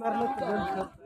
Marlo,